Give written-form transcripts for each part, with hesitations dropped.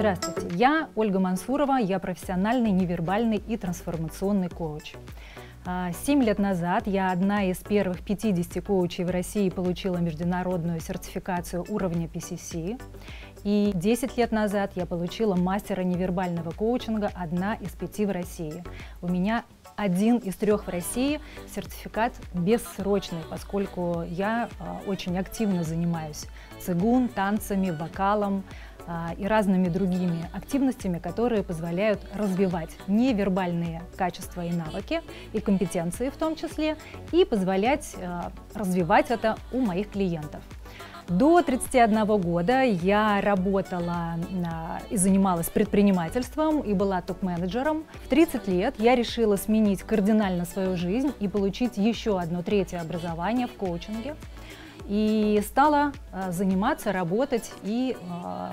Здравствуйте, я Ольга Мансурова, я профессиональный, невербальный и трансформационный коуч. 7 лет назад я одна из первых 50 коучей в России получила международную сертификацию уровня PCC. И 10 лет назад я получила мастера невербального коучинга, одна из 5 в России. У меня один из 3 в России сертификат бессрочный, поскольку я очень активно занимаюсь цигун, танцами, вокалом и разными другими активностями, которые позволяют развивать невербальные качества и навыки, и компетенции в том числе, и позволять развивать это у моих клиентов. До 31 года я работала и занималась предпринимательством, и была топ-менеджером. В 30 лет я решила сменить кардинально свою жизнь и получить еще одно 3-е образование в коучинге. И стала заниматься, работать, и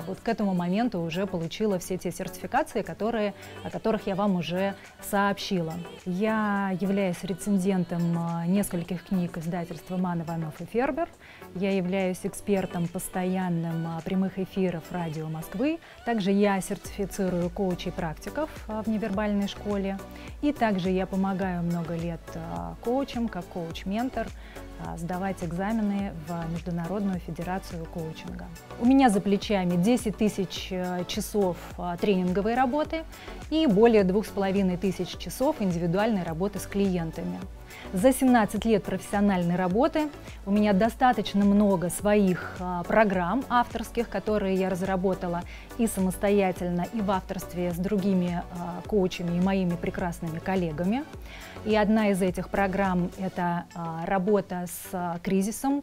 вот к этому моменту уже получила все те сертификации, о которых я вам уже сообщила. Я являюсь рецензентом нескольких книг издательства «Ман, Иванов и Фербер». Я являюсь экспертом постоянным прямых эфиров «Радио Москвы». Также я сертифицирую коучей-практиков в невербальной школе. И также я помогаю много лет коучам, как коуч-ментор, сдавать экзамены в Международную федерацию коучинга. У меня за плечами 10 тысяч часов тренинговой работы и более 2500 часов индивидуальной работы с клиентами. За 17 лет профессиональной работы у меня достаточно много своих программ авторских, которые я разработала и самостоятельно, и в авторстве с другими коучами и моими прекрасными коллегами. И одна из этих программ – это работа с кризисом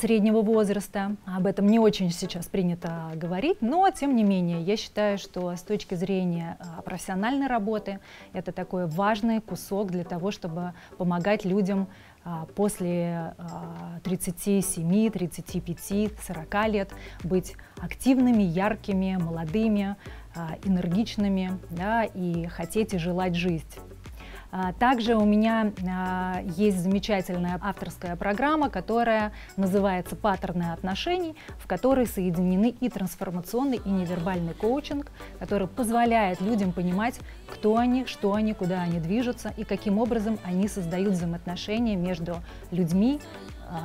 среднего возраста. Об этом не очень сейчас принято говорить, но тем не менее я считаю, что с точки зрения профессиональной работы это такой важный кусок для того, чтобы помогать людям после 37, 35, 40 лет быть активными, яркими, молодыми, энергичными, да, и хотеть и желать жизнь. Также у меня есть замечательная авторская программа, которая называется «Паттерны отношений», в которой соединены и трансформационный, и невербальный коучинг, который позволяет людям понимать, кто они, что они, куда они движутся и каким образом они создают взаимоотношения между людьми,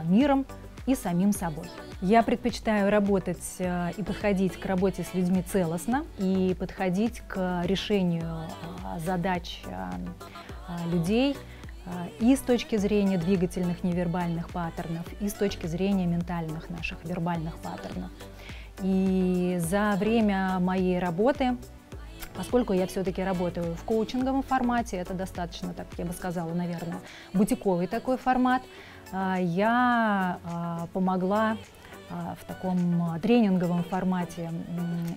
миром и самим собой. Я предпочитаю работать и подходить к работе с людьми целостно и подходить к решению задач людей и с точки зрения двигательных невербальных паттернов, и с точки зрения ментальных наших вербальных паттернов. И за время моей работы, поскольку я все-таки работаю в коучинговом формате, это достаточно, так я бы сказала, наверное, бутиковый такой формат, я помогла в таком тренинговом формате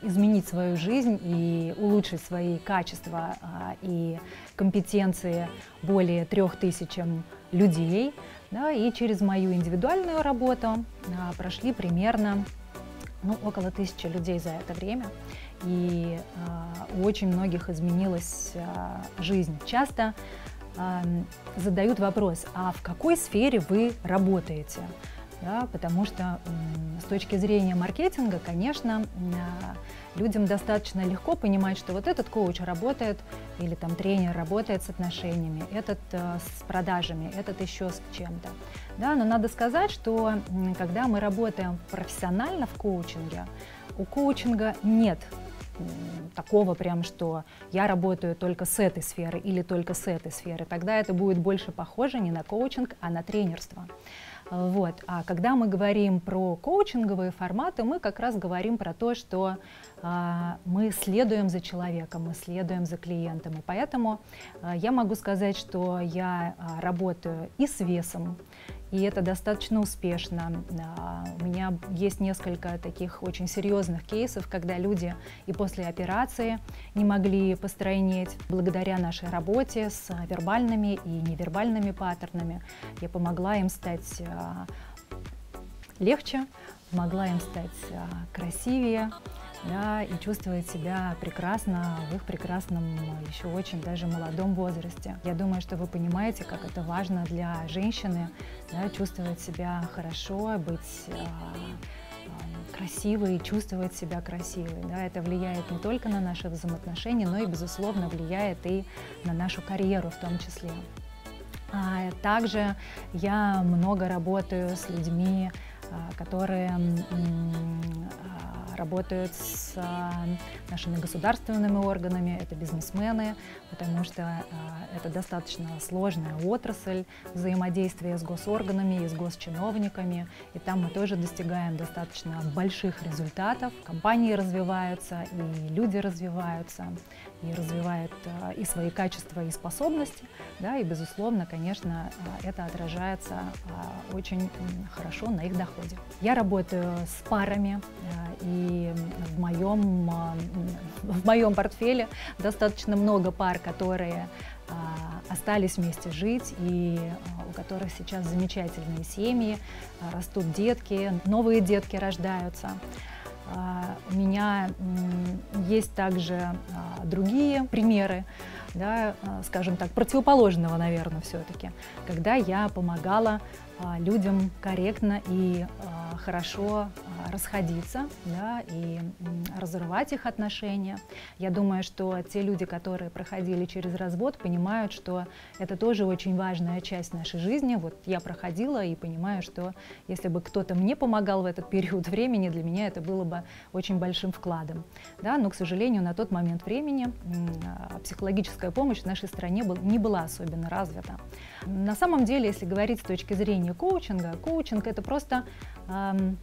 изменить свою жизнь и улучшить свои качества и компетенции более 3000 людей. Да, и через мою индивидуальную работу прошли примерно около 1000 людей за это время. И у очень многих изменилась жизнь. Часто задают вопрос, а в какой сфере вы работаете? Да, потому что с точки зрения маркетинга, конечно, людям достаточно легко понимать, что вот этот коуч работает или там тренер работает с отношениями, этот с продажами, этот еще с чем-то. Да, но надо сказать, что когда мы работаем профессионально в коучинге, у коучинга нет такого прям, что я работаю только с этой сферы или только с этой сферы. Тогда это будет больше похоже не на коучинг, а на тренерство. Вот. А когда мы говорим про коучинговые форматы, мы как раз говорим про то, что мы следуем за человеком, мы следуем за клиентом. И поэтому я могу сказать, что я работаю и с весом, и это достаточно успешно. У меня есть несколько таких очень серьезных кейсов, когда люди и после операции не могли постройнеть. Благодаря нашей работе с вербальными и невербальными паттернами я помогла им стать легче, помогла им стать красивее, да, и чувствовать себя прекрасно в их прекрасном, еще очень даже молодом возрасте. Я думаю, что вы понимаете, как это важно для женщины, да, чувствовать себя хорошо, быть красивой и чувствовать себя красивой. Да? Это влияет не только на наши взаимоотношения, но и, безусловно, влияет и на нашу карьеру в том числе. Также я много работаю с людьми, которые работают с нашими государственными органами, это бизнесмены, потому что это достаточно сложная отрасль взаимодействия с госорганами и с госчиновниками, и там мы тоже достигаем достаточно больших результатов. Компании развиваются, и люди развиваются, и развивают и свои качества, и способности, да, и, безусловно, конечно, это отражается очень хорошо на их доходе. Я работаю с парами, и в моем портфеле достаточно много пар, которые остались вместе жить, и у которых сейчас замечательные семьи, растут детки, новые детки рождаются. У меня есть также другие примеры, да, скажем так, противоположного, наверное, все-таки, когда я помогала людям корректно и хорошо расходиться, да, и разрывать их отношения. Я думаю, что те люди, которые проходили через развод, понимают, что это тоже очень важная часть нашей жизни. Вот я проходила и понимаю, что если бы кто-то мне помогал в этот период времени, для меня это было бы очень большим вкладом. Да, но, к сожалению, на тот момент времени психологическая помощь в нашей стране не была особенно развита. На самом деле, если говорить с точки зрения коучинга, коучинг — это просто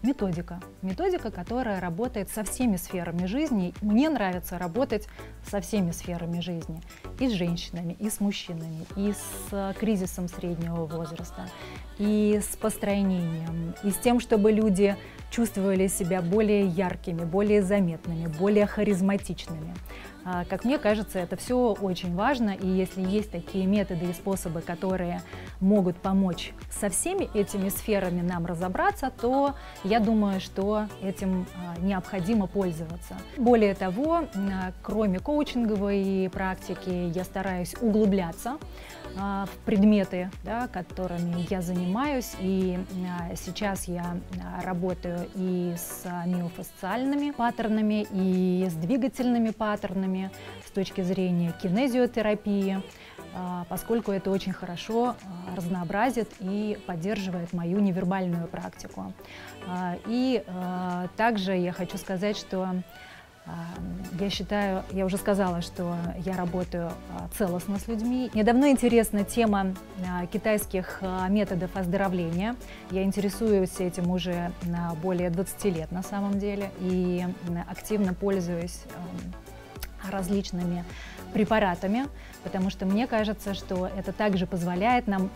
методика, которая работает со всеми сферами жизни. Мне нравится работать со всеми сферами жизни. И с женщинами, и с мужчинами, и с кризисом среднего возраста, и с построением, и с тем, чтобы люди чувствовали себя более яркими, более заметными, более харизматичными. Как мне кажется, это все очень важно, и если есть такие методы и способы, которые могут помочь со всеми этими сферами нам разобраться, то я думаю, что этим необходимо пользоваться. Более того, кроме коучинговой практики, я стараюсь углубляться в предметы, да, которыми я занимаюсь, и сейчас я работаю и с миофасциальными паттернами, и с двигательными паттернами, с точки зрения кинезиотерапии, поскольку это очень хорошо разнообразит и поддерживает мою невербальную практику. И также я хочу сказать, что я считаю, я уже сказала, что я работаю целостно с людьми. Мне давно интересна тема китайских методов оздоровления. Я интересуюсь этим уже более 20 лет на самом деле и активно пользуюсь различными препаратами, потому что мне кажется, что это также позволяет нам,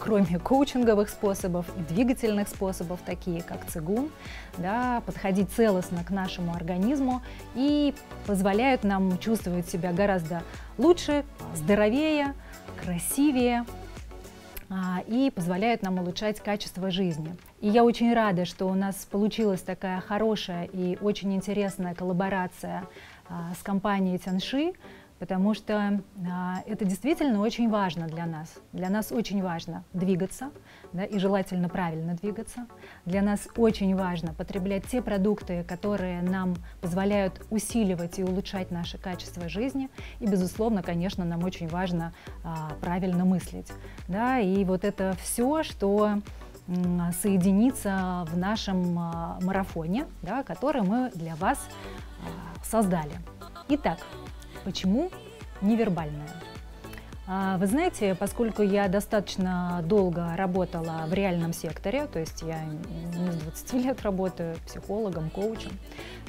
кроме коучинговых способов и двигательных способов, такие как цигун, да, подходить целостно к нашему организму и позволяют нам чувствовать себя гораздо лучше, здоровее, красивее и позволяют нам улучшать качество жизни. И я очень рада, что у нас получилась такая хорошая и очень интересная коллаборация с компанией Тяньши, потому что это действительно очень важно для нас. Для нас очень важно двигаться, да, и желательно правильно двигаться. Для нас очень важно потреблять те продукты, которые нам позволяют усиливать и улучшать наше качество жизни. И, безусловно, конечно, нам очень важно правильно мыслить. Да? И вот это все, что соединится в нашем марафоне, да, который мы для вас создали. Итак, почему невербальная? Вы знаете, поскольку я достаточно долго работала в реальном секторе, то есть я не с 20 лет работаю психологом, коучем,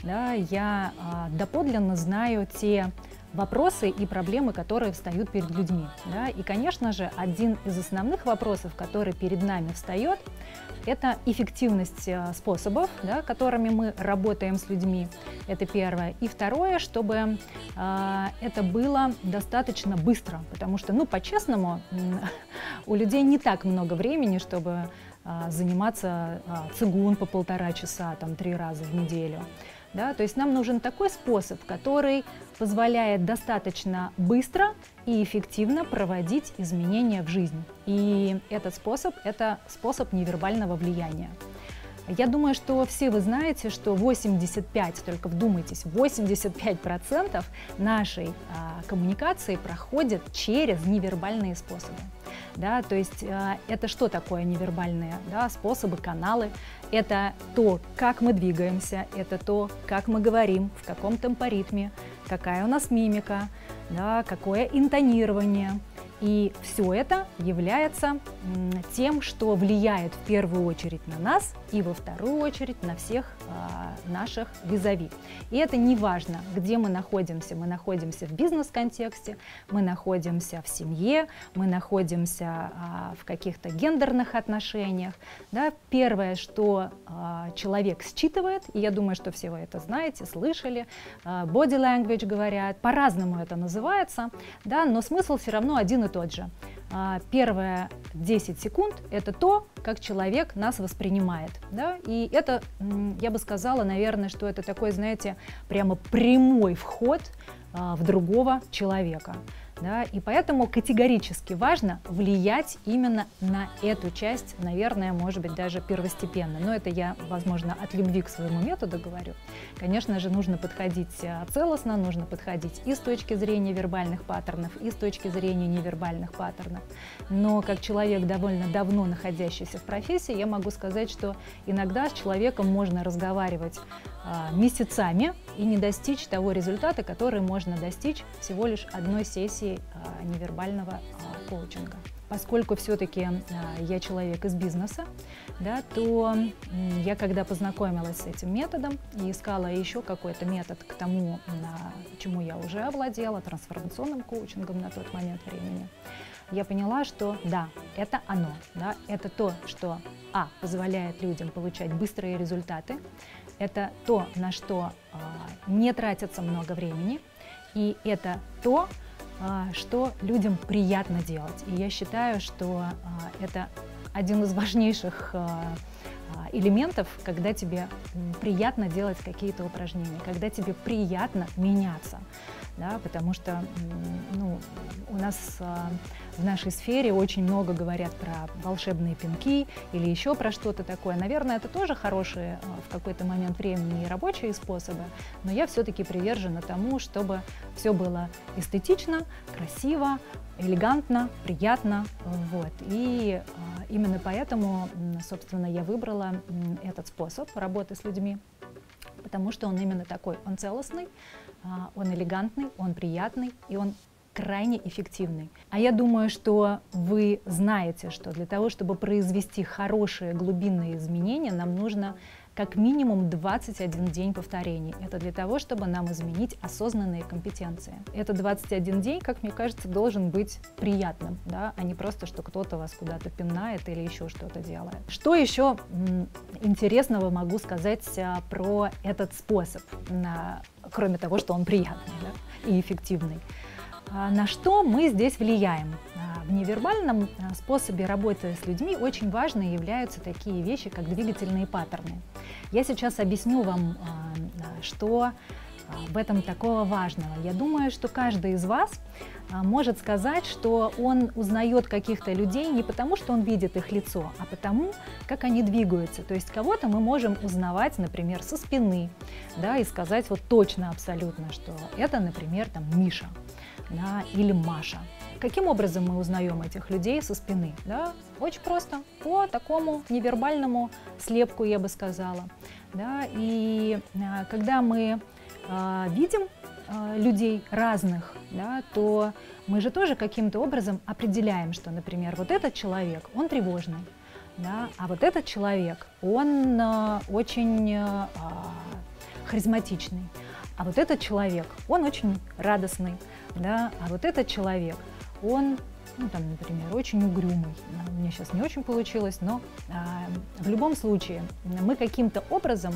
да, я доподлинно знаю те вопросы и проблемы, которые встают перед людьми. Да? И, конечно же, один из основных вопросов, который перед нами встает, это эффективность способов, да, которыми мы работаем с людьми. Это первое. И второе, чтобы это было достаточно быстро, потому что, ну, по-честному, у людей не так много времени, чтобы заниматься цигун по 1,5 часа, там, 3 раза в неделю. Да, то есть нам нужен такой способ, который позволяет достаточно быстро и эффективно проводить изменения в жизни. И этот способ – это способ невербального влияния. Я думаю, что все вы знаете, что 85, только вдумайтесь, 85% нашей коммуникации проходит через невербальные способы. Да, то есть это что такое невербальные, да, способы, каналы? Это то, как мы двигаемся, это то, как мы говорим, в каком темпоритме, какая у нас мимика, да, какое интонирование. И все это является тем, что влияет в первую очередь на нас и во вторую очередь на всех наших визави. И это не важно, где мы находимся в бизнес-контексте, мы находимся в семье, мы находимся в каких-то гендерных отношениях. Да? Первое, что человек считывает, и я думаю, что все вы это знаете, слышали, body language говорят, по-разному это называется, да? Но смысл все равно один и тот же. Первые 10 секунд – это то, как человек нас воспринимает. Да? И это, я бы сказала, наверное, что это такой, знаете, прямо прямой вход в другого человека. Да? И поэтому категорически важно влиять именно на эту часть, наверное, может быть, даже первостепенно. Но это я, возможно, от любви к своему методу говорю. Конечно же, нужно подходить целостно, нужно подходить и с точки зрения вербальных паттернов, и с точки зрения невербальных паттернов. Но как человек, довольно давно находящийся в профессии, я могу сказать, что иногда с человеком можно разговаривать месяцами и не достичь того результата, который можно достичь всего лишь одной сессии невербального коучинга. Поскольку все-таки я человек из бизнеса, да, то я, когда познакомилась с этим методом и искала еще какой-то метод к тому, чему я уже овладела, трансформационным коучингом на тот момент времени, я поняла, что да, это оно, да, это то, что позволяет людям получать быстрые результаты, это то, на что не тратится много времени, и это то, что людям приятно делать. И я считаю, что это один из важнейших элементов, когда тебе приятно делать какие-то упражнения, когда тебе приятно меняться. Да, потому что у нас в нашей сфере очень много говорят про волшебные пинки или еще про что-то такое. Наверное, это тоже хорошие в какой-то момент времени и рабочие способы, но я все-таки привержена тому, чтобы все было эстетично, красиво, элегантно, приятно. Вот. И именно поэтому, собственно, я выбрала этот способ работы с людьми, потому что он именно такой, он целостный, он элегантный, он приятный и он крайне эффективный. А я думаю, что вы знаете, что для того, чтобы произвести хорошие глубинные изменения, нам нужно как минимум 21 день повторений. Это для того, чтобы нам изменить осознанные компетенции. Это 21 день, как мне кажется, должен быть приятным, да? А не просто, что кто-то вас куда-то пинает или еще что-то делает. Что еще интересного могу сказать про этот способ, кроме того, что он приятный, да, и эффективный? На что мы здесь влияем? В невербальном способе работы с людьми очень важны являются такие вещи, как двигательные паттерны. Я сейчас объясню вам, что в этом такого важного. Я думаю, что каждый из вас может сказать, что он узнает каких-то людей не потому, что он видит их лицо, а потому, как они двигаются. То есть кого-то мы можем узнавать, например, со спины, да, и сказать вот точно абсолютно, что это, например, там, Миша, да, или Маша. Каким образом мы узнаем этих людей со спины? Да? Очень просто, по такому невербальному слепку, я бы сказала. Да? И когда мы видим людей разных, да, то мы же тоже каким-то образом определяем, что, например, вот этот человек, он тревожный, да, а вот этот человек, он очень харизматичный, а вот этот человек, он очень радостный, да, а вот этот человек, он, там, например, очень угрюмый. У меня сейчас не очень получилось, но в любом случае мы каким-то образом,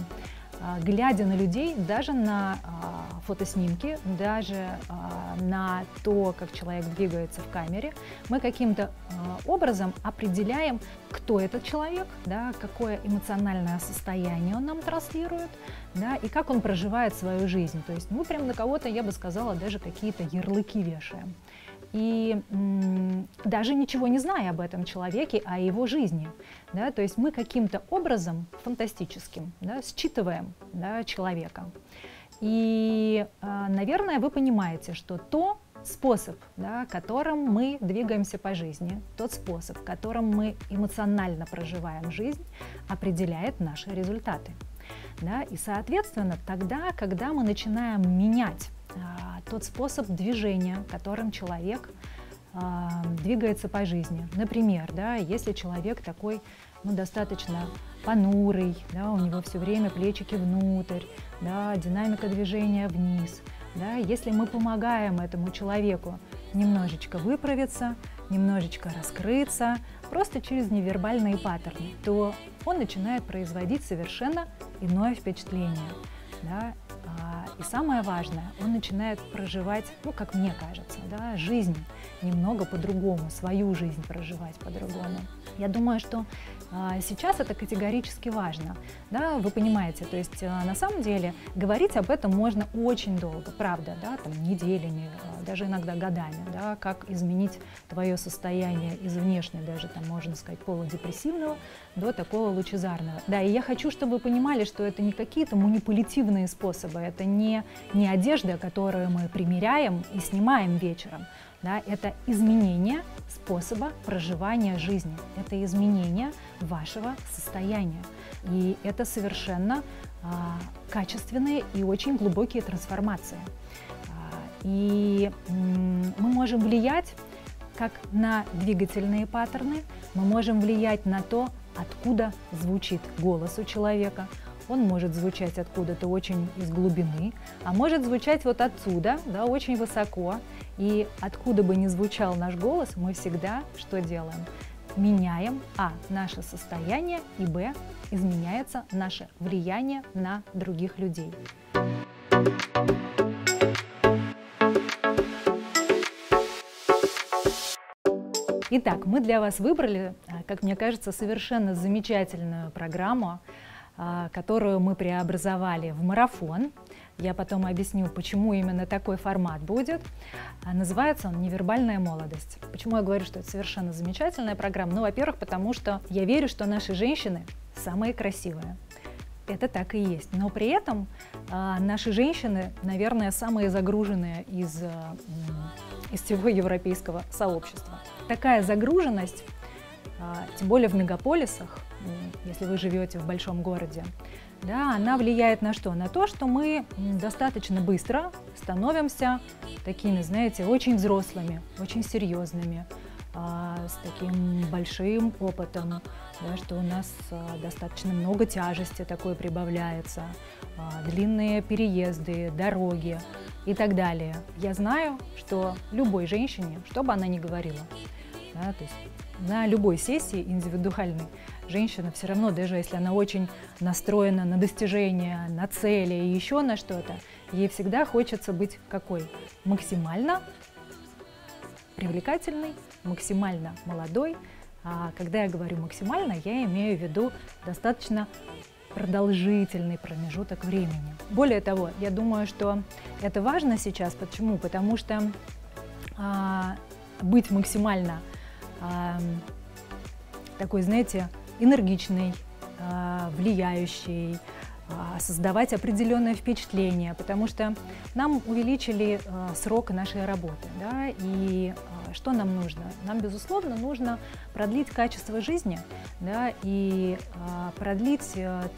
глядя на людей, даже на фотоснимки, даже на то, как человек двигается в камере, мы каким-то образом определяем, кто этот человек, да, какое эмоциональное состояние он нам транслирует, да, и как он проживает свою жизнь. То есть мы прям на кого-то, я бы сказала, даже какие-то ярлыки вешаем. и даже ничего не зная об этом человеке, о его жизни. Да? То есть мы каким-то образом фантастическим, да, считываем, да, человека. И, наверное, вы понимаете, что то способ, да, которым мы двигаемся по жизни, тот способ, которым мы эмоционально проживаем жизнь, определяет наши результаты. Да? И, соответственно, тогда, когда мы начинаем менять тот способ движения, которым человек двигается по жизни. Например, да, если человек такой, ну, достаточно понурый, да, у него все время плечики внутрь, да, динамика движения вниз. Да, если мы помогаем этому человеку немножечко выправиться, немножечко раскрыться, просто через невербальные паттерны, то он начинает производить совершенно иное впечатление. Да. И самое важное, он начинает проживать, ну, как мне кажется, да, жизнь немного по-другому, свою жизнь проживать по-другому. Я думаю, что сейчас это категорически важно, да, вы понимаете, то есть на самом деле говорить об этом можно очень долго, правда, да, там неделями, даже иногда годами, да, как изменить твое состояние из внешней, даже там можно сказать полудепрессивного до такого лучезарного. Да, и я хочу, чтобы вы понимали, что это не какие-то манипулятивные способы, это не одежда, которую мы примеряем и снимаем вечером. Да, это изменение способа проживания жизни, это изменение вашего состояния. И это совершенно качественные и очень глубокие трансформации. И мы можем влиять как на двигательные паттерны, мы можем влиять на то, откуда звучит голос у человека. Он может звучать откуда-то очень из глубины, а может звучать вот отсюда, да, очень высоко. И откуда бы ни звучал наш голос, мы всегда что делаем? Меняем, наше состояние, и, б, изменяется наше влияние на других людей. Итак, мы для вас выбрали, как мне кажется, совершенно замечательную программу, которую мы преобразовали в марафон. Я потом объясню, почему именно такой формат будет. Называется он «Невербальная молодость». Почему я говорю, что это совершенно замечательная программа? Ну, во-первых, потому что я верю, что наши женщины самые красивые. Это так и есть. Но при этом наши женщины, наверное, самые загруженные из всего европейского сообщества. Такая загруженность, тем более в мегаполисах, если вы живете в большом городе, да, она влияет на что? На то, что мы достаточно быстро становимся такими, знаете, очень взрослыми, очень серьезными, с таким большим опытом, да, что у нас достаточно много тяжести такой прибавляется, длинные переезды, дороги и так далее. Я знаю, что любой женщине, что бы она ни говорила, да, то есть на любой сессии индивидуальной женщина все равно, даже если она очень настроена на достижения, на цели и еще на что-то, ей всегда хочется быть какой? Максимально привлекательной, максимально молодой. А когда я говорю максимально, я имею в виду достаточно продолжительный промежуток времени. Более того, я думаю, что это важно сейчас. Почему? Потому что быть максимально такой, знаете, энергичный, влияющий, создавать определенное впечатление, потому что нам увеличили срок нашей работы, да, и что нам нужно? Нам, безусловно, нужно продлить качество жизни, да, и продлить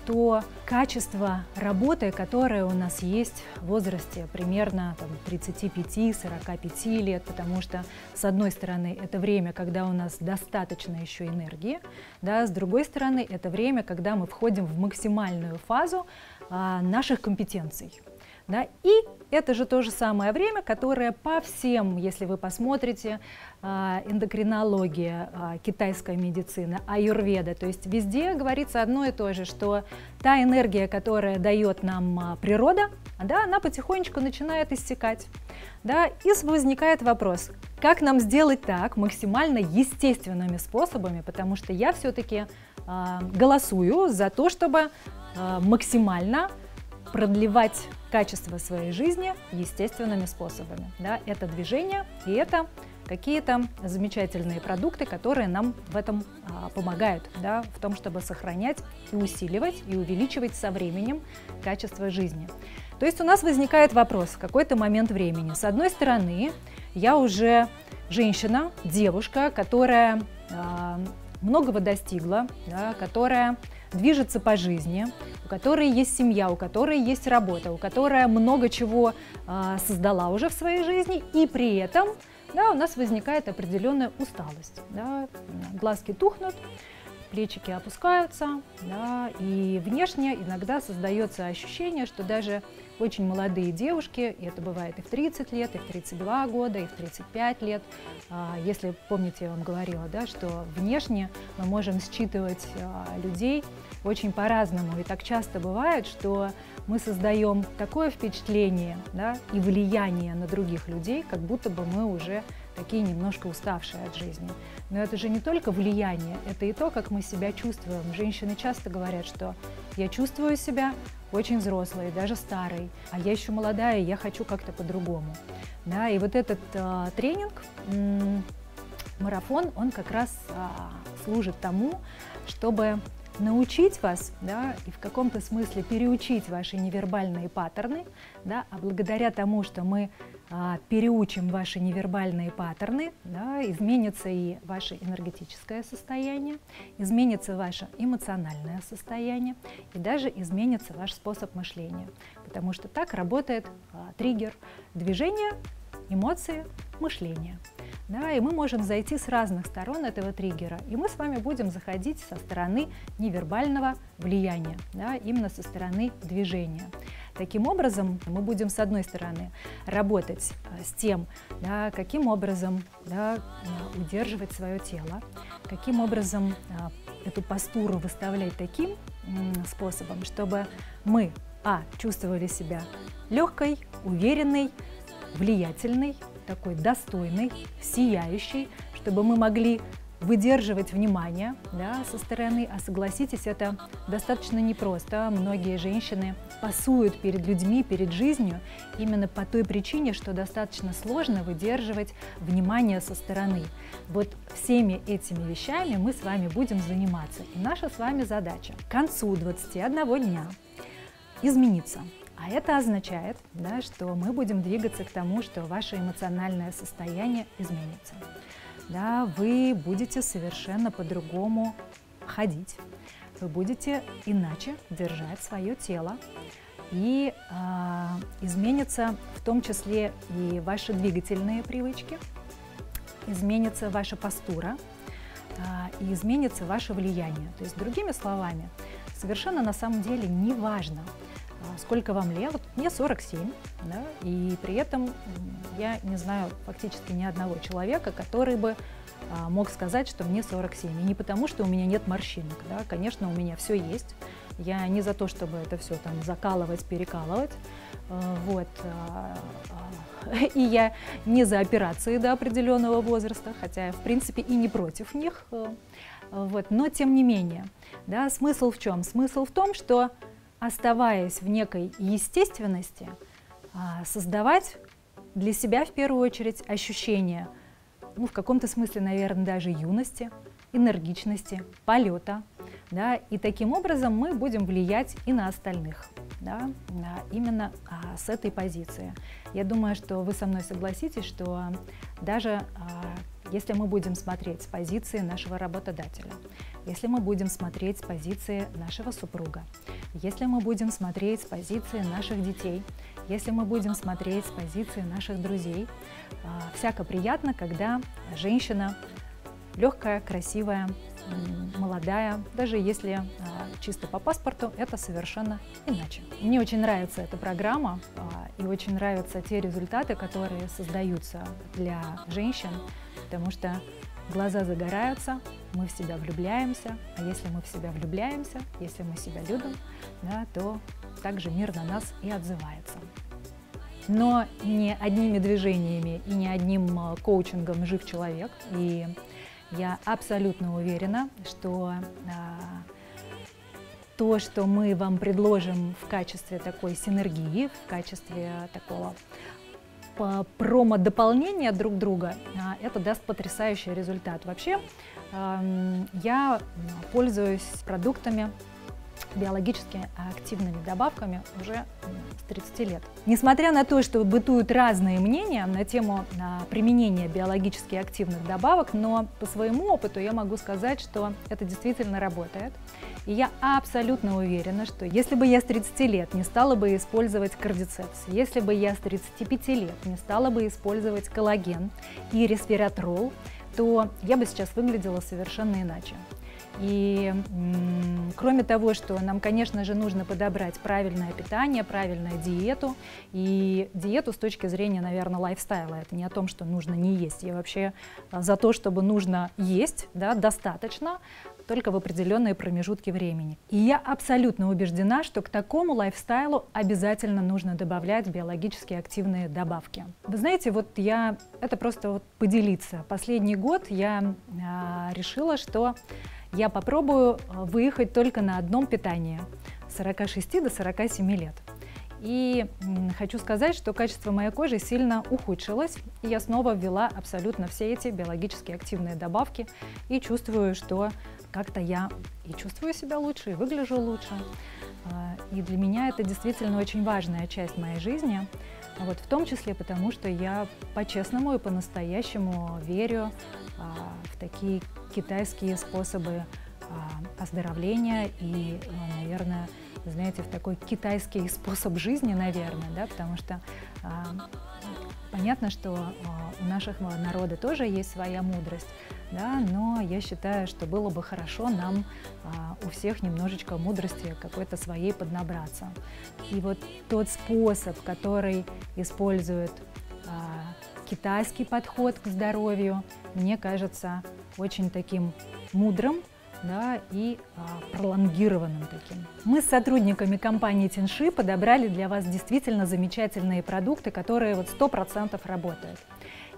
то качество работы, которое у нас есть в возрасте примерно 35-45 лет, потому что, с одной стороны, это время, когда у нас достаточно еще энергии, да, с другой стороны, это время, когда мы входим в максимальную фазу наших компетенций. Да, и это же то же самое время, которое по всем, если вы посмотрите, эндокринология, китайская медицина, аюрведа, то есть везде говорится одно и то же, что та энергия, которая дает нам природа, да, она потихонечку начинает иссякать. Да, и возникает вопрос, как нам сделать так максимально естественными способами, потому что я все-таки голосую за то, чтобы максимально продлевать качество своей жизни естественными способами. Да? Это движение и это какие-то замечательные продукты, которые нам в этом помогают, да, в том, чтобы сохранять и усиливать, и увеличивать со временем качество жизни. То есть у нас возникает вопрос в какой-то момент времени. С одной стороны, я уже женщина, девушка, которая многого достигла, да, которая движется по жизни, у которой есть семья, у которой есть работа, у которой много чего создала уже в своей жизни, и при этом, да, у нас возникает определенная усталость. Да, глазки тухнут, плечики опускаются, да, и внешне иногда создается ощущение, что даже очень молодые девушки, и это бывает и в 30 лет, и в 32 года, и в 35 лет, если помните, я вам говорила, да, что внешне мы можем считывать людей очень по-разному, и так часто бывает, что мы создаем такое впечатление, да, и влияние на других людей, как будто бы мы уже такие немножко уставшие от жизни. Но это же не только влияние, это и то, как мы себя чувствуем. Женщины часто говорят, что я чувствую себя очень взрослой, даже старой, а я еще молодая, я хочу как-то по-другому. Да, и вот этот тренинг, марафон, он как раз служит тому, чтобы научить вас, да, и в каком-то смысле переучить ваши невербальные паттерны, да, а благодаря тому, что мы переучим ваши невербальные паттерны, да, изменится и ваше энергетическое состояние, изменится ваше эмоциональное состояние и даже изменится ваш способ мышления, потому что так работает триггер: движение, эмоции, мышление. Да, и мы можем зайти с разных сторон этого триггера, и мы с вами будем заходить со стороны невербального влияния, да, именно со стороны движения. Таким образом, мы будем, с одной стороны, работать с тем, да, каким образом, да, удерживать свое тело, каким образом эту постуру выставлять таким способом, чтобы мы, чувствовали себя легкой, уверенной, влиятельной, такой достойный, сияющий, чтобы мы могли выдерживать внимание, да, со стороны. А согласитесь, это достаточно непросто. Многие женщины пасуют перед людьми, перед жизнью, именно по той причине, что достаточно сложно выдерживать внимание со стороны. Вот всеми этими вещами мы с вами будем заниматься. И наша с вами задача к концу 21 дня измениться. А это означает, да, что мы будем двигаться к тому, что ваше эмоциональное состояние изменится. Да, вы будете совершенно по-другому ходить, вы будете иначе держать свое тело, и изменятся в том числе и ваши двигательные привычки, изменится ваша постура, и изменится ваше влияние. То есть, другими словами, совершенно на самом деле не важно, сколько вам лет. Вот мне 47, да, и при этом я не знаю фактически ни одного человека, который бы мог сказать, что мне 47. И не потому, что у меня нет морщинок, да, конечно, у меня все есть. Я не за то, чтобы это все там закалывать, перекалывать, вот. И я не за операции до определенного возраста, хотя я, в принципе, и не против них, вот. Но тем не менее, да, смысл в чем? Смысл в том, что, оставаясь в некой естественности, создавать для себя в первую очередь ощущение, ну, в каком-то смысле, наверное, даже юности, энергичности, полета, да, и таким образом мы будем влиять и на остальных, да, именно с этой позиции. Я думаю, что вы со мной согласитесь, что даже если мы будем смотреть с позиции нашего работодателя, если мы будем смотреть с позиции нашего супруга, если мы будем смотреть с позиции наших детей, если мы будем смотреть с позиции наших друзей, всяко приятно, когда женщина легкая, красивая, молодая, даже если чисто по паспорту, это совершенно иначе. Мне очень нравится эта программа, и очень нравятся те результаты, которые создаются для женщин, потому что глаза загораются, мы в себя влюбляемся, а если мы в себя влюбляемся, если мы себя любим, да, то также мир на нас и отзывается. Но не одними движениями и не одним коучингом жив человек, и я абсолютно уверена, что то, что мы вам предложим в качестве такой синергии, в качестве такого промо-дополнения друг друга, это даст потрясающий результат. Вообще, я пользуюсь продуктами, биологически активными добавками уже с 30 лет. Несмотря на то, что бытуют разные мнения на тему применения биологически активных добавок, но по своему опыту я могу сказать, что это действительно работает. И я абсолютно уверена, что если бы я с 30 лет не стала бы использовать кардицепс, если бы я с 35 лет не стала бы использовать коллаген и ресвератрол, то я бы сейчас выглядела совершенно иначе. И кроме того, что нам, конечно же, нужно подобрать правильное питание, правильную диету. И диету с точки зрения, наверное, лайфстайла. Это не о том, что нужно не есть. Я вообще за то, чтобы нужно есть, да, достаточно, только в определенные промежутки времени. И я абсолютно убеждена, что к такому лайфстайлу обязательно нужно добавлять биологически активные добавки. Вы знаете, вот я, это просто вот поделиться. Последний год я решила, что я попробую выехать только на одном питании с 46 до 47 лет. И хочу сказать, что качество моей кожи сильно ухудшилось, и я снова ввела абсолютно все эти биологически активные добавки, и чувствую, что как-то я и чувствую себя лучше, и выгляжу лучше. И для меня это действительно очень важная часть моей жизни, вот в том числе потому, что я по-честному и по-настоящему верю в такие китайские способы оздоровления и, наверное, знаете, в такой китайский способ жизни, наверное, да, потому что понятно, что у нашего народа тоже есть своя мудрость, да, но я считаю, что было бы хорошо нам у всех немножечко мудрости какой-то своей поднабраться. И вот тот способ, который использует китайский подход к здоровью, мне кажется очень таким мудрым, да, и пролонгированным таким. Мы с сотрудниками компании Тяньши подобрали для вас действительно замечательные продукты, которые вот 100% работают.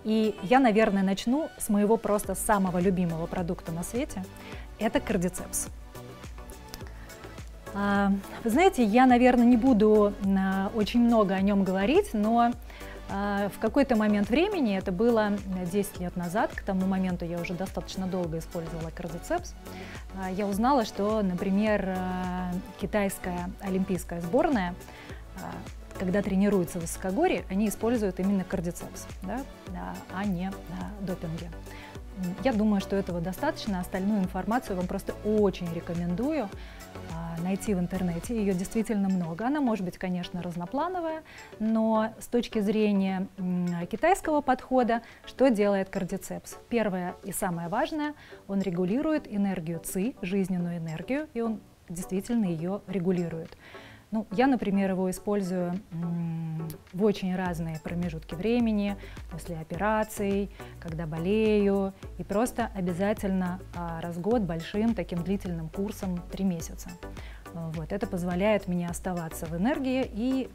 И я, наверное, начну с моего просто самого любимого продукта на свете. Это кардицепс. Вы знаете, я, наверное, не буду очень много о нем говорить, но в какой-то момент времени, это было 10 лет назад, к тому моменту я уже достаточно долго использовала кардицепс, я узнала, что, например, китайская олимпийская сборная, когда тренируются в высокогорье, они используют именно кардицепс, да, а не допинги. Я думаю, что этого достаточно, остальную информацию вам просто очень рекомендую найти в интернете, ее действительно много. Она может быть, конечно, разноплановая, но с точки зрения китайского подхода, что делает кардицепс? Первое и самое важное, он регулирует энергию ци, жизненную энергию, и он действительно ее регулирует. Ну, я, например, его использую в очень разные промежутки времени, после операций, когда болею, и просто обязательно раз в год большим таким длительным курсом 3 месяца. Вот, это позволяет мне оставаться в энергии и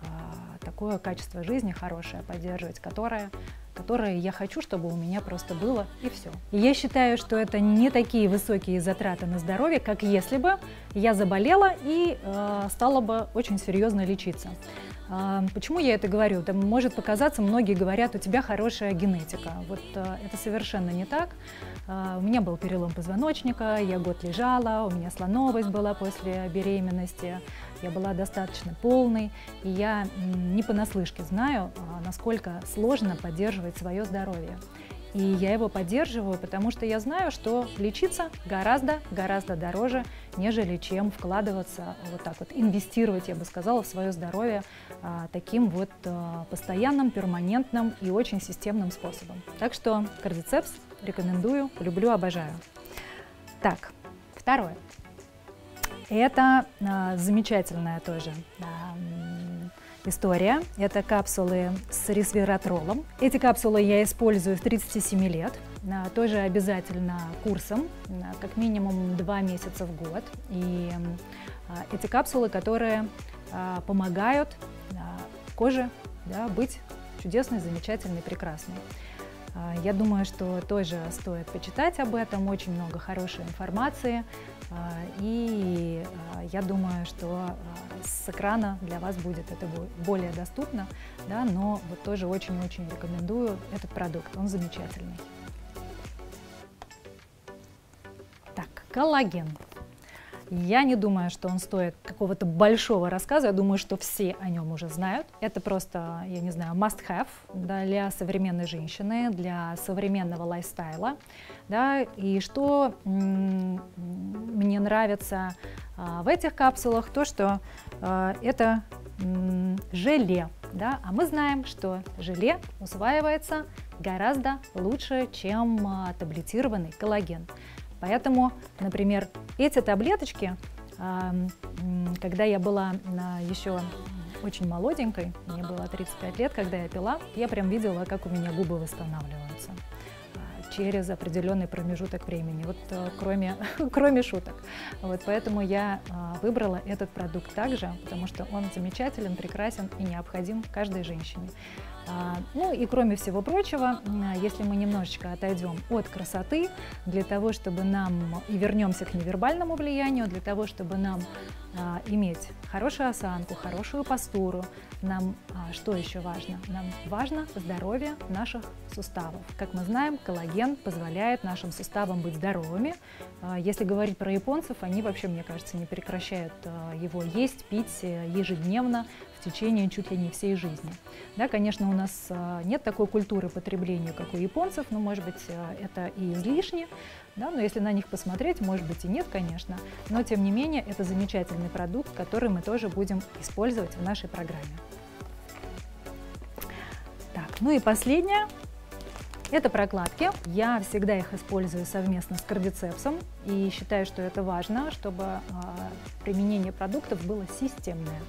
такое качество жизни хорошее поддерживать, которое я хочу, чтобы у меня просто было, и все. И я считаю, что это не такие высокие затраты на здоровье, как если бы я заболела и стала бы очень серьезно лечиться. Почему я это говорю? Там может показаться, многие говорят, у тебя хорошая генетика. Вот это совершенно не так. У меня был перелом позвоночника, я год лежала, у меня слоновость была после беременности, я была достаточно полной, и я не понаслышке знаю, насколько сложно поддерживать свое здоровье. И я его поддерживаю, потому что я знаю, что лечиться гораздо дороже, нежели чем вкладываться вот так вот, инвестировать, я бы сказала, в свое здоровье таким вот постоянным, перманентным и очень системным способом. Так что кардицепс рекомендую, люблю, обожаю. Так, второе. Это замечательная тоже история. Это капсулы с ресвератролом. Эти капсулы я использую с 37 лет, тоже обязательно курсом, как минимум 2 месяца в год. И эти капсулы, которые помогают коже, да, быть чудесной, замечательной, прекрасной. Я думаю, что тоже стоит почитать об этом, очень много хорошей информации. И я думаю, что с экрана для вас будет это более доступно, да, но вот тоже очень-очень рекомендую этот продукт, он замечательный. Так, коллаген. Я не думаю, что он стоит какого-то большого рассказа, я думаю, что все о нем уже знают. Это просто, я не знаю, must-have для современной женщины, для современного лайфстайла. Да? И что мне нравится в этих капсулах, то, что это желе. Да? А мы знаем, что желе усваивается гораздо лучше, чем таблетированный коллаген. Поэтому, например, эти таблеточки, когда я была еще очень молоденькой, мне было 35 лет, когда я пила, я прям видела, как у меня губы восстанавливаются через определенный промежуток времени, вот кроме шуток. Вот поэтому я выбрала этот продукт также, потому что он замечателен, прекрасен и необходим каждой женщине. Ну и кроме всего прочего, если мы немножечко отойдем от красоты, для того, чтобы нам, и вернемся к невербальному влиянию, для того, чтобы нам иметь хорошую осанку, хорошую постуру, нам что еще важно? Нам важно здоровье наших суставов. Как мы знаем, коллаген позволяет нашим суставам быть здоровыми. Если говорить про японцев, они вообще, мне кажется, не прекращают его есть, пить ежедневно в течение чуть ли не всей жизни. Да, конечно, у нас нет такой культуры потребления, как у японцев, но, может быть, это и излишне, да, но если на них посмотреть, может быть, и нет, конечно, но, тем не менее, это замечательный продукт, который мы тоже будем использовать в нашей программе. Так, ну и последнее. Это прокладки. Я всегда их использую совместно с кардицепсом и считаю, что это важно, чтобы применение продуктов было системное.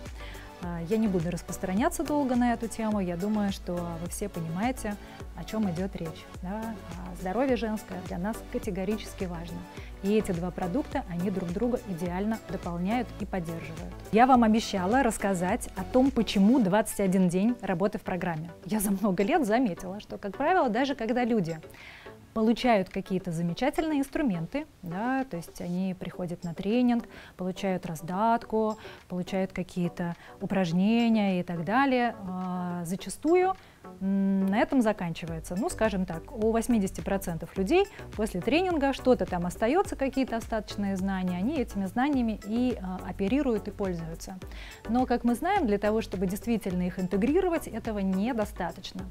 Я не буду распространяться долго на эту тему, я думаю, что вы все понимаете, о чем идет речь. Да? Здоровье женское для нас категорически важно. И эти два продукта, они друг друга идеально дополняют и поддерживают. Я вам обещала рассказать о том, почему 21 день работы в программе. Я за много лет заметила, что, как правило, даже когда люди получают какие-то замечательные инструменты, да, то есть они приходят на тренинг, получают раздатку, получают какие-то упражнения и так далее, зачастую на этом заканчивается. Ну, скажем так, у 80% людей после тренинга что-то там остается, какие-то остаточные знания, они этими знаниями и оперируют, и пользуются. Но, как мы знаем, для того, чтобы действительно их интегрировать, этого недостаточно.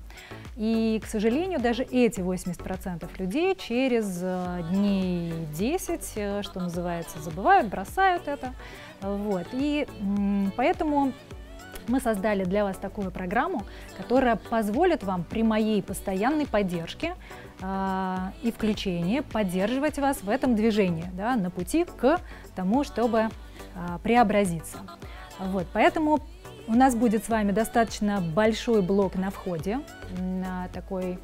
И, к сожалению, даже эти 80% людей через дней 10, что называется, забывают, бросают это. Вот. И поэтому мы создали для вас такую программу, которая позволит вам при моей постоянной поддержке и включении поддерживать вас в этом движении, да, на пути к тому, чтобы преобразиться. Вот, поэтому у нас будет с вами достаточно большой блок на входе, такой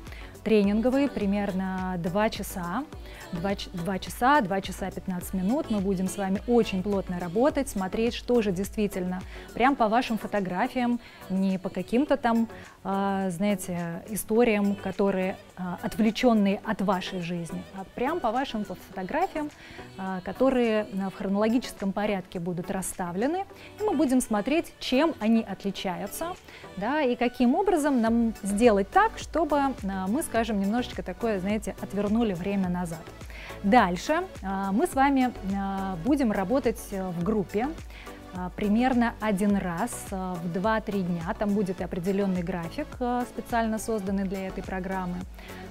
тренинговый, примерно 2 часа 15 минут. Мы будем с вами очень плотно работать, смотреть, что же действительно, прям по вашим фотографиям, не по каким-то там, знаете, историям, которые отвлеченные от вашей жизни, а прям по вашим фотографиям, которые в хронологическом порядке будут расставлены. И мы будем смотреть, чем они отличаются, да, и каким образом нам сделать так, чтобы мы, скажем, немножечко такое, знаете, отвернули время назад. Дальше мы с вами будем работать в группе примерно один раз в 2-3 дня. Там будет определенный график, специально созданный для этой программы,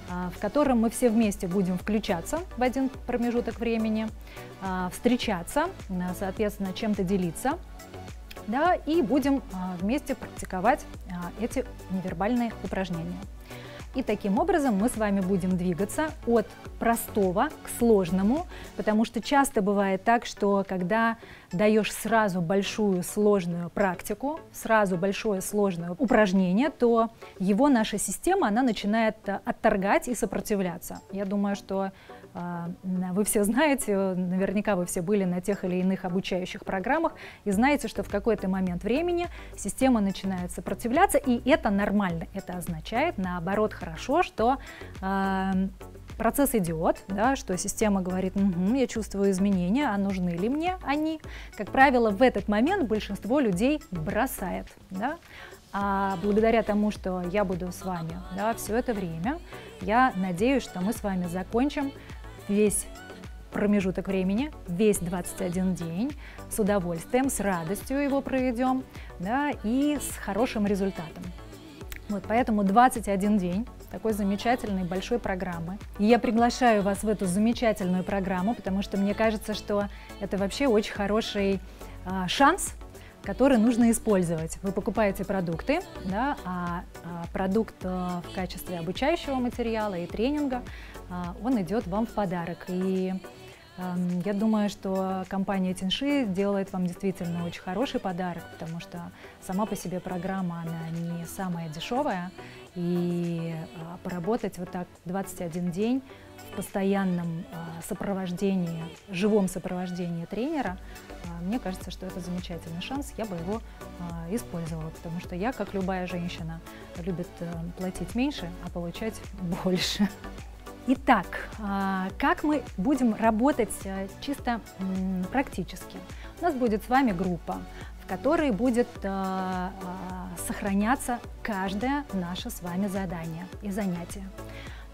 в котором мы все вместе будем включаться в один промежуток времени, встречаться, соответственно, чем-то делиться, да, и будем вместе практиковать эти невербальные упражнения. И таким образом мы с вами будем двигаться от простого к сложному, потому что часто бывает так, что когда даешь сразу большую сложную практику, сразу большое сложное упражнение, то его наша система, она начинает отторгать и сопротивляться. Я думаю, что вы все знаете, наверняка вы все были на тех или иных обучающих программах и знаете, что в какой-то момент времени система начинает сопротивляться, и это нормально. Это означает, наоборот, хорошо, что процесс идет, да, что система говорит, угу, я чувствую изменения, а нужны ли мне они? Как правило, в этот момент большинство людей бросает, да? А благодаря тому, что я буду с вами, да, все это время, я надеюсь, что мы с вами закончим весь промежуток времени, весь 21 день с удовольствием, с радостью его проведем, да, и с хорошим результатом. Вот, поэтому 21 день такой замечательной большой программы. И я приглашаю вас в эту замечательную программу, потому что мне кажется, что это вообще очень хороший шанс, который нужно использовать. Вы покупаете продукты, да, а продукт в качестве обучающего материала и тренинга, он идет вам в подарок. И я думаю, что компания Тяньши делает вам действительно очень хороший подарок, потому что сама по себе программа, она не самая дешевая, и поработать вот так 21 день в постоянном сопровождении, живом сопровождении тренера, мне кажется, что это замечательный шанс, я бы его использовала, потому что я, как любая женщина, любит платить меньше, а получать больше. Итак, как мы будем работать чисто практически? У нас будет с вами группа, в которой будет сохраняться каждое наше с вами задание и занятие.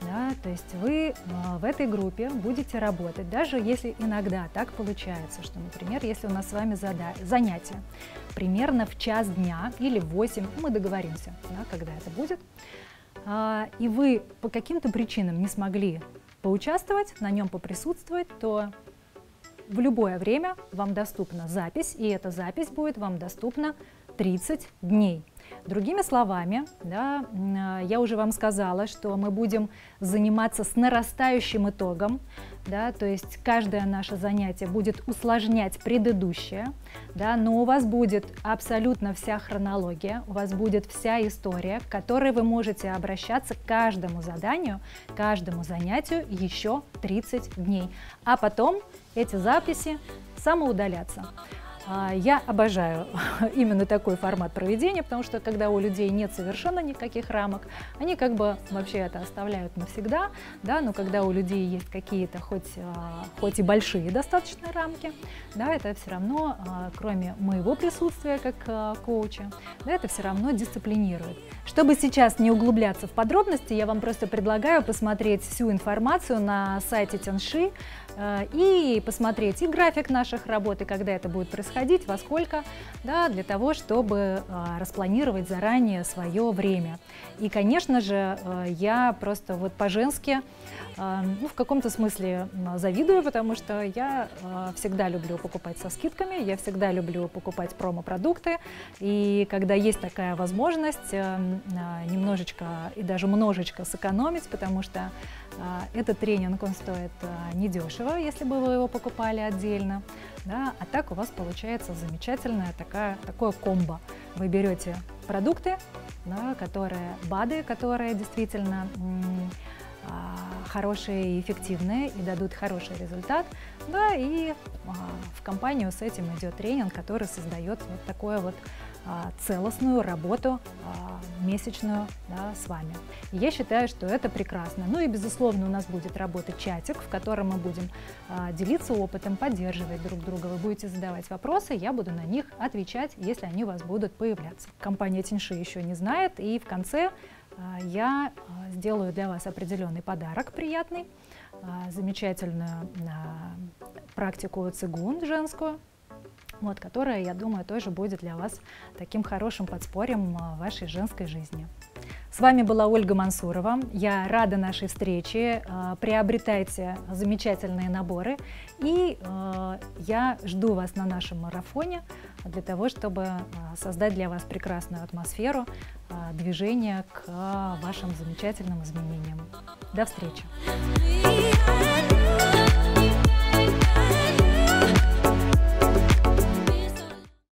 Да, то есть вы в этой группе будете работать, даже если иногда так получается, что, например, если у нас с вами занятие примерно в 1 час дня или в 8, мы договоримся, да, когда это будет, и вы по каким-то причинам не смогли поучаствовать, на нем поприсутствовать, то в любое время вам доступна запись, и эта запись будет вам доступна 30 дней. Другими словами, да, я уже вам сказала, что мы будем заниматься с нарастающим итогом, да, то есть каждое наше занятие будет усложнять предыдущее, да, но у вас будет абсолютно вся хронология, у вас будет вся история, к которой вы можете обращаться к каждому заданию, каждому занятию еще 30 дней, а потом эти записи самоудалятся. Я обожаю именно такой формат проведения, потому что когда у людей нет совершенно никаких рамок, они как бы вообще это оставляют навсегда, да, но когда у людей есть какие-то хоть и большие достаточно рамки, да, это все равно, кроме моего присутствия как коуча, да, это все равно дисциплинирует. Чтобы сейчас не углубляться в подробности, я вам просто предлагаю посмотреть всю информацию на сайте Тяньши и посмотреть и график наших работ, и когда это будет происходить, во сколько, да, для того, чтобы распланировать заранее свое время. И, конечно же, я просто вот по-женски, ну, в каком-то смысле завидую, потому что я всегда люблю покупать со скидками, я всегда люблю покупать промо-продукты, и когда есть такая возможность немножечко и даже множечко сэкономить, потому что этот тренинг, он стоит недешево, если бы вы его покупали отдельно, да, а так у вас получается замечательное такое комбо. Вы берете продукты, да, которые БАДы, которые действительно хорошие и эффективные и дадут хороший результат, да, и в компанию с этим идет тренинг, который создает вот такую вот целостную работу месячную, да, с вами. И я считаю, что это прекрасно. Ну и, безусловно, у нас будет работать чатик, в котором мы будем делиться опытом, поддерживать друг друга. Вы будете задавать вопросы, я буду на них отвечать, если они у вас будут появляться. Компания Тяньши еще не знает, и в конце я сделаю для вас определенный подарок приятный, замечательную практику цигун женскую, вот, которая, я думаю, тоже будет для вас таким хорошим подспорьем в вашей женской жизни. С вами была Ольга Мансурова. Я рада нашей встрече. Приобретайте замечательные наборы. И я жду вас на нашем марафоне для того, чтобы создать для вас прекрасную атмосферу движения к вашим замечательным изменениям. До встречи!